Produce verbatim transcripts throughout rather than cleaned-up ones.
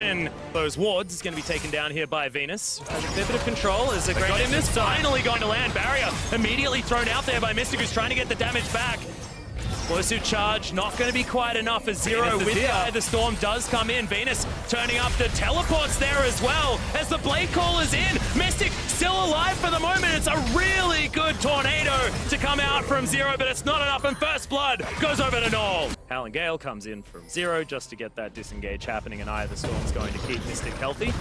And those wards is going to be taken down here by Venus. Has a fair bit of control as a great got him this time. Finally going to land. Barrier immediately thrown out there by Mystic, who's trying to get the damage back. Explosive charge, not going to be quite enough as Zero with the, the storm does come in. Venus turning up the teleports there as well as the Blade Caller's in. Mystic still alive for the moment. It's a really good tornado to come out from Zero, but it's not enough, and First Blood goes over to Naul. Alan Gale comes in from Zero just to get that disengage happening, and Eye of the Storm's going to keep Mystic healthy.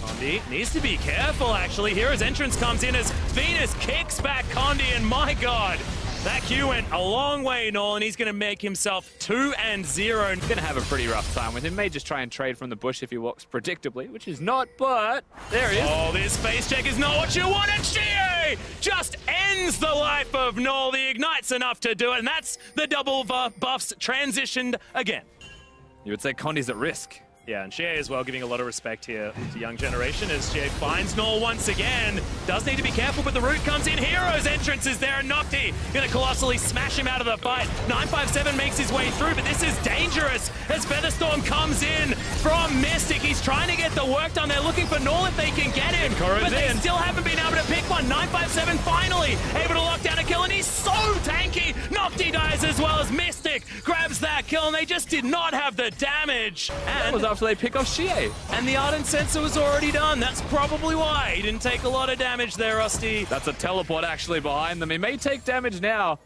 Condi needs to be careful actually here as entrance comes in as Venus kicks back Condi, and my god, that Q went a long way, Nolan. He's going to make himself two and zero. He's going to have a pretty rough time with him. May just try and trade from the bush if he walks predictably, which is not, but there he is. Oh, this face check is not what you wanted, Xiye! Just ends the life of Nolan. The ignite's enough to do it, and that's the double buffs transitioned again. You would say Condi's at risk. Yeah, and Xiye as well, giving a lot of respect here to Young Generation as Xiye finds Naul once again. Does need to be careful, but the root comes in. Hero's entrance is there, and Nhocty going to colossally smash him out of the fight. nine five seven makes his way through, but this is dangerous as Featherstorm comes in from Mystic. He's trying to get the work done. They're looking for Naul if they can get him, but they in. still haven't been able to pick one. nine five seven finally able to lock down a kill, and he's so tanky. Nhocty dies as well as Mystic grabs that kill, and they just did not have the damage. And after they pick off Xiye. And the Ardent Sensor was already done. That's probably why he didn't take a lot of damage there, Rusty. That's a teleport actually behind them. He may take damage now.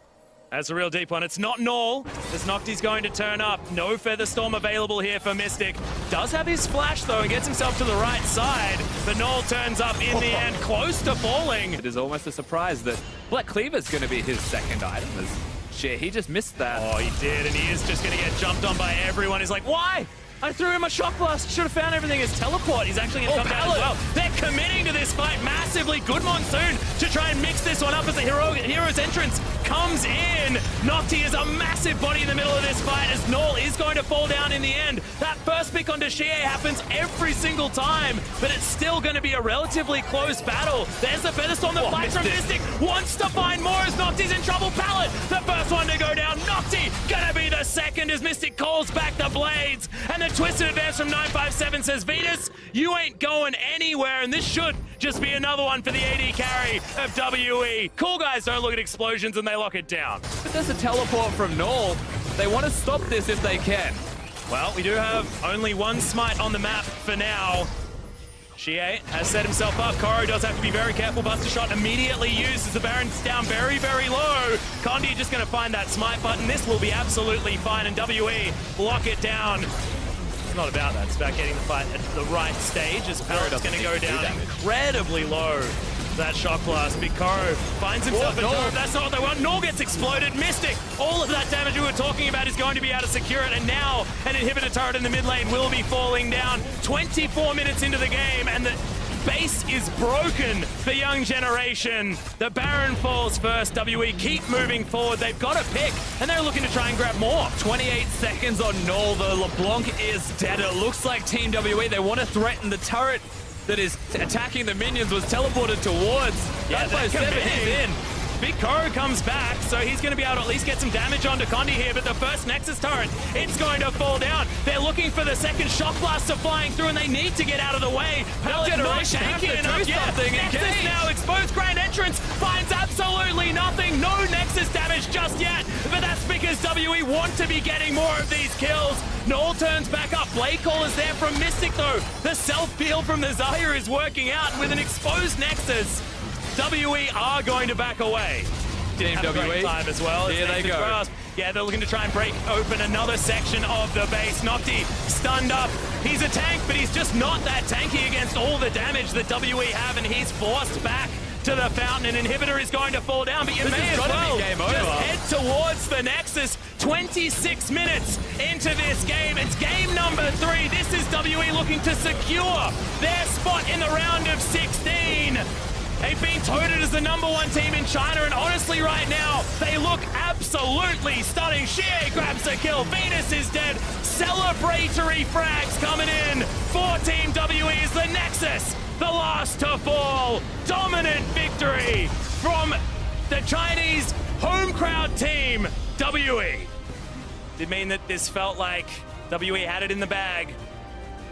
That's a real deep one. It's not Naul, as Nhocty's going to turn up. No Featherstorm available here for Mystic. Does have his flash though and gets himself to the right side. But Naul turns up in the end, close to falling. It is almost a surprise that Black Cleaver's going to be his second item. Shit, he just missed that. Oh, he did, and he is just going to get jumped on by everyone. He's like, why? I threw him a shock blast, should have found everything. His teleport is actually going to oh, come Palette. down as well. They're committing to this fight massively. Good Monsoon to try and mix this one up as the hero, hero's entrance comes in. Nhocty is a massive body in the middle of this fight as Naul is going to fall down in the end. That first pick on Deshia happens every single time, but it's still going to be a relatively close battle. There's the Featherstorm, the oh, fight from Mystic. Wants to find more as Nhocty's in trouble. Palette, the first one to go down. Nhocty going to be the second as Mystic calls back the Blades. And the twisted advance from nine five seven says, Venus, you ain't going anywhere, and this should just be another one for the A D carry of W E. Cool guys don't look at explosions and they lock it down. But there's a teleport from Naul. They want to stop this if they can. Well, we do have only one smite on the map for now. Xiye has set himself up. Koro does have to be very careful. Buster Shot immediately used as the Baron's down very, very low. Condi just going to find that smite button. This will be absolutely fine, and W E lock it down. Not about that, it's about getting the fight at the right stage as Palad's going to go down incredibly low. That shock blast, BigKoro finds himself in trouble. That's not what they want. Naul gets exploded. Mystic, all of that damage we were talking about is going to be able to secure it, and now an inhibitor turret in the mid lane will be falling down. twenty-four minutes into the game, and the base is broken for Young Generation. The Baron falls first. W E keep moving forward. They've got a pick, and they're looking to try and grab more. twenty-eight seconds on Naul. The LeBlanc is dead. It looks like Team W E, they want to threaten the turret that is attacking the minions, was teleported towards. Yeah, that's seven is in. BigKoro comes back, so he's going to be able to at least get some damage onto Condi here, but the first Nexus turret, it's going to fall down. They're looking for the second Shock Blaster flying through, and they need to get out of the way. Palette Generation not tanky enough yet. Nexus now exposed. Grand Entrance finds absolutely nothing. No Nexus damage just yet, but that's because W E want to be getting more of these kills. Naul turns back up. Blade Caller's there from Mystic, though. The self-peel from the Xayah is working out with an exposed Nexus. W E are going to back away. Team W E. Great time as well. Here they go. Grasp. Yeah, they're looking to try and break open another section of the base. Nhocty stunned up. He's a tank, but he's just not that tanky against all the damage that W E have, and he's forced back to the fountain. An inhibitor is going to fall down, but you this may as well game over. Just head towards the Nexus. twenty-six minutes into this game. It's game number three. This is W E looking to secure their spot in the round of sixteen. They've been touted as the number one team in China, and honestly right now, they look absolutely stunning. Xiye grabs a kill, Venus is dead. Celebratory frags coming in for Team W E as the Nexus, the last to fall. Dominant victory from the Chinese home crowd team, W E. Did mean that this felt like W E had it in the bag.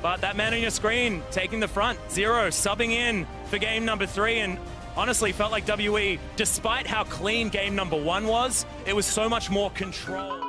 But that man on your screen taking the front, Zero subbing in for game number three, and honestly felt like W E, despite how clean game number one was, it was so much more controlled.